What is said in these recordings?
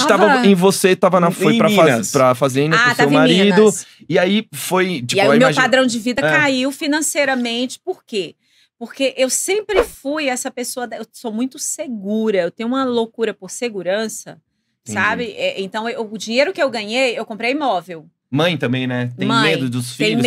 gente tava em você, tava na foi pra fazenda com seu marido. Minas. E aí foi. Tipo, e aí o meu padrão de vida caiu financeiramente. Por quê? Porque eu sempre fui essa pessoa. Eu sou muito segura, eu tenho uma loucura por segurança, sabe? Então, o dinheiro que eu ganhei, eu comprei imóvel. Mãe também, né? Tem medo dos filhos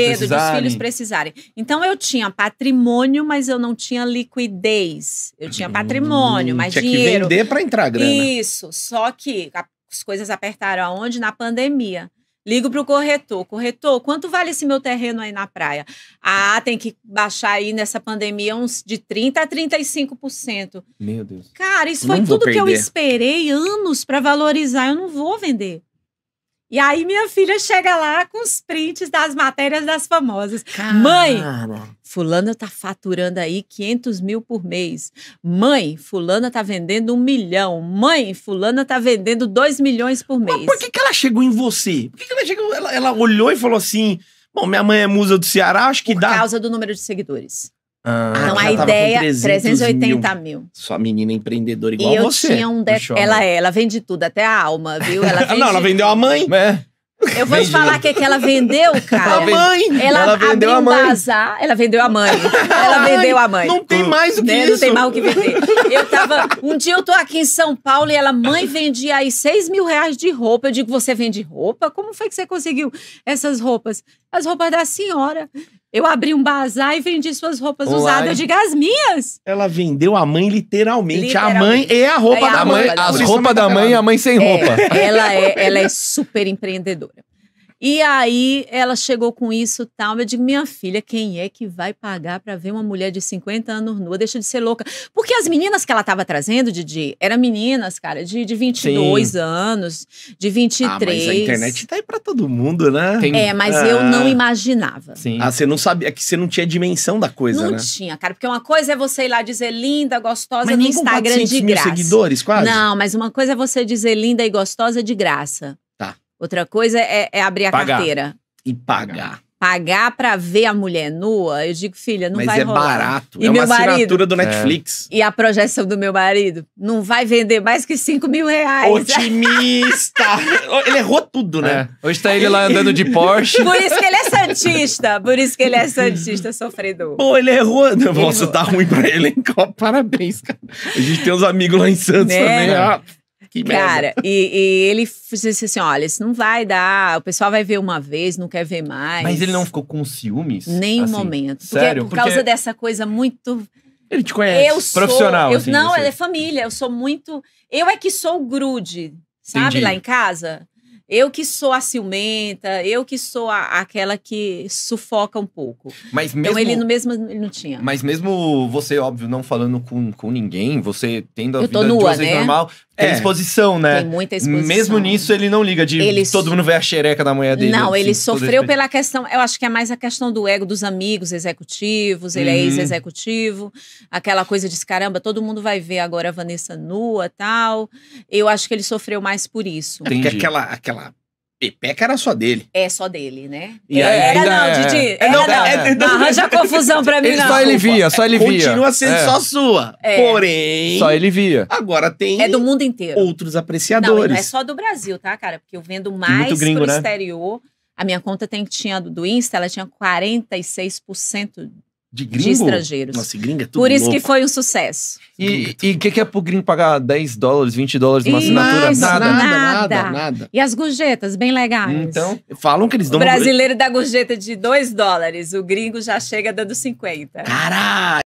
precisarem. Então, eu tinha patrimônio, mas eu não tinha liquidez. Eu tinha patrimônio, mas tinha dinheiro. Tinha que vender pra entrar grana. Isso. Só que as coisas apertaram aonde? Na pandemia. Ligo pro corretor. Corretor, quanto vale esse meu terreno aí na praia? Ah, tem que baixar aí nessa pandemia uns de 30% a 35%. Meu Deus. Cara, isso foi tudo que eu esperei anos pra valorizar. Eu não vou vender. E aí minha filha chega lá com os prints das matérias das famosas. Caramba. Mãe, fulana tá faturando aí 500 mil por mês. Mãe, fulana tá vendendo 1 milhão. Mãe, fulana tá vendendo 2 milhões por mês. Mas por que ela chegou em você? Por que ela chegou? Ela olhou e falou assim, bom, minha mãe é musa do Ceará, acho que dá. Por causa do número de seguidores. Ah, então a ideia, 380 mil. Sua menina empreendedora igual você. E eu tinha um ela vende tudo, até a alma, viu? Ela vende... Não, ela vendeu a mãe. Eu vou te falar o que ela vendeu, cara. A mãe. Ela vendeu a mãe. Bazar, ela vendeu a mãe. Ela vendeu a mãe. Não tem mais o que isso. Não tem mais o que vender. Eu tava... Um dia eu tô aqui em São Paulo e ela, mãe, vendia aí 6 mil reais de roupa. Eu digo, você vende roupa? Como foi que você conseguiu essas roupas? As roupas da senhora. Eu abri um bazar e vendi suas roupas usadas de minhas. Ela vendeu a mãe literalmente. A mãe é a roupa da mãe. As roupas da mãe e a mãe sem roupa. Ela é super empreendedora. E aí ela chegou com isso e tal. Eu digo, minha filha, quem é que vai pagar pra ver uma mulher de 50 anos nua? Deixa de ser louca. Porque as meninas que ela tava trazendo, Didi, eram meninas, cara, de 22 anos, de 23. Ah, mas a internet tá aí pra todo mundo, né? Mas eu não imaginava. Sim. Ah, você não sabia, que você não tinha dimensão da coisa, né? Não tinha, cara. Porque uma coisa é você ir lá dizer linda, gostosa no Instagram de graça. Mas nem com 400 mil seguidores, quase? Não, mas uma coisa é você dizer linda e gostosa de graça. Outra coisa é abrir a carteira. E pagar. Pagar pra ver a mulher nua, eu digo, filha, não vai rolar. Mas é barato. É uma assinatura do Netflix. E a projeção do meu marido? Não vai vender mais que 5 mil reais. Otimista! Ele errou tudo, né? Hoje tá ele lá andando de Porsche. Por isso que ele é santista. Por isso que ele é santista sofredor. Pô, ele errou. Nossa, tá ruim pra ele, hein? Parabéns, cara. A gente tem uns amigos lá em Santos também. Ah. Cara, e ele disse assim, olha, isso não vai dar, o pessoal vai ver uma vez, não quer ver mais. Mas ele não ficou com ciúmes? Nenhum momento. Porque, sério? Por causa dessa coisa muito... Ele te conhece, profissional. Não, ela é família, eu sou muito... Eu é que sou o grude, sabe, lá em casa? Eu que sou a ciumenta, eu que sou aquela que sufoca um pouco. Mas mesmo, então ele não tinha. Mas mesmo você, óbvio, não falando com ninguém, você tendo a vida nua, de vocês normal, tem exposição, né? Tem muita exposição. Mesmo nisso, ele não liga de todo mundo ver a xereca da mulher dele. Não, assim, ele sofreu pela questão, eu acho que é mais a questão do ego dos amigos executivos, ele é ex-executivo, aquela coisa de caramba, todo mundo vai ver agora a Vanessa nua e tal. Eu acho que ele sofreu mais por isso. Porque aquela pepeca era só dele. É só dele, né? Didi. Não arranja confusão pra mim, não. Só ele via, só ele via. Continua sendo só sua. Porém... Só ele via. Agora tem... É do mundo inteiro. Outros apreciadores. Não é só do Brasil, tá, cara? Porque eu vendo mais gringo, pro exterior. A minha conta tinha do Insta, ela tinha 46% de estrangeiros. Nossa, gringa é tudo. Por isso que foi um sucesso. E o que é pro gringo pagar 10 dólares, 20 dólares numa assinatura? Nada. E as gorjetas, bem legais. Então, falam que eles dão... O brasileiro dá gorjeta de 2 dólares, o gringo já chega dando 50. Caralho!